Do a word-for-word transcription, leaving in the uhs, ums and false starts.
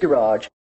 garage